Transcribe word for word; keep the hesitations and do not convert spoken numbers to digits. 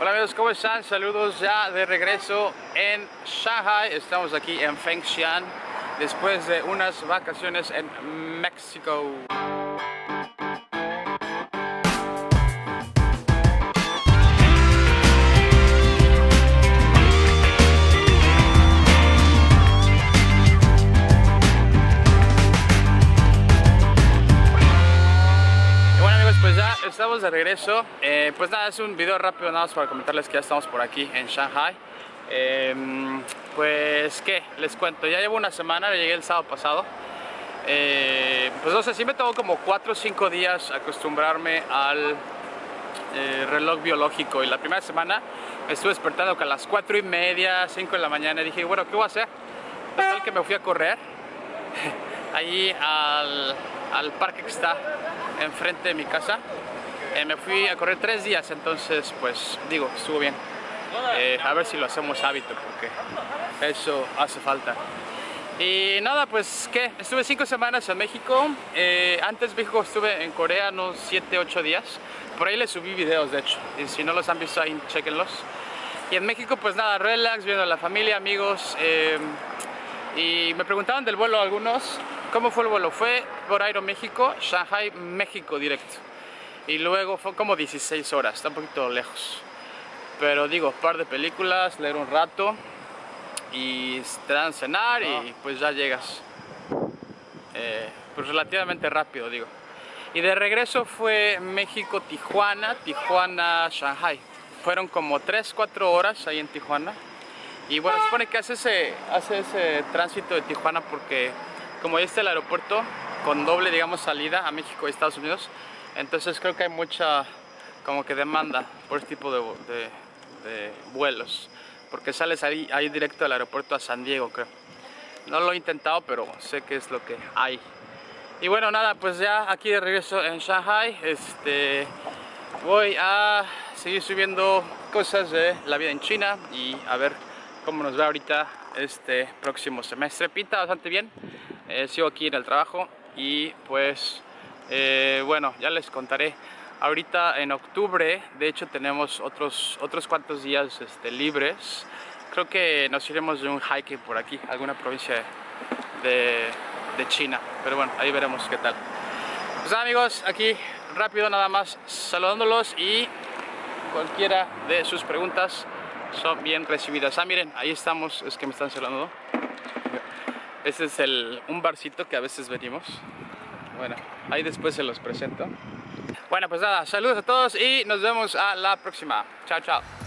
Hola amigos, ¿cómo están? Saludos ya de regreso en Shanghai. Estamos aquí en Fengxian después de unas vacaciones en México. Estamos de regreso, eh, pues nada, es un video rápido nada más para comentarles que ya estamos por aquí en Shanghai. eh, Pues qué, les cuento, ya llevo una semana, llegué el sábado pasado. eh, Pues no sé, sí me tomó como cuatro o cinco días acostumbrarme al eh, reloj biológico. Y la primera semana me estuve despertando que a las cuatro y media, cinco de la mañana. Y dije, bueno, ¿qué voy a hacer? Total que me fui a correr allí al, al parque que está enfrente de mi casa. Eh, me fui a correr tres días, entonces pues digo, estuvo bien. Eh, a ver si lo hacemos hábito, porque eso hace falta. Y nada, pues que estuve cinco semanas en México. Eh, antes de México estuve en Corea unos siete, ocho días. Por ahí les subí videos, de hecho, y si no los han visto ahí, chequenlos. Y en México pues nada, relax, viendo a la familia, amigos. Eh, y me preguntaban del vuelo algunos. ¿Cómo fue el vuelo? Fue por Aeroméxico, Shanghai, México directo. Y luego fue como dieciséis horas, está un poquito lejos. Pero digo, par de películas, leer un rato y te dan cenar y pues ya llegas. Eh, pues relativamente rápido, digo. Y de regreso fue México, Tijuana, Tijuana, Shanghai. Fueron como tres, cuatro horas ahí en Tijuana. Y bueno, se supone que hace ese, hace ese tránsito de Tijuana porque como ahí está el aeropuerto con doble, digamos, salida a México y Estados Unidos. Entonces creo que hay mucha como que demanda por este tipo de, de, de vuelos, porque sales ahí, ahí directo del aeropuerto a San Diego, creo. No lo he intentado, pero sé que es lo que hay. Y bueno, nada, pues ya aquí de regreso en Shanghai. Este, voy a seguir subiendo cosas de la vida en China y a ver cómo nos va ahorita este próximo semestre. Pinta bastante bien. Eh, sigo aquí en el trabajo y pues... Eh, bueno, ya les contaré. Ahorita en octubre, de hecho, tenemos otros, otros cuantos días este, libres. Creo que nos iremos de un hiking por aquí, alguna provincia de, de China. Pero bueno, ahí veremos qué tal. Pues nada, amigos, aquí rápido nada más saludándolos y cualquiera de sus preguntas son bien recibidas. Ah, miren, ahí estamos, es que me están saludando. Este es el, un barcito que a veces venimos. Bueno, ahí después se los presento. Bueno, pues nada, saludos a todos y nos vemos a la próxima. Chao, chao.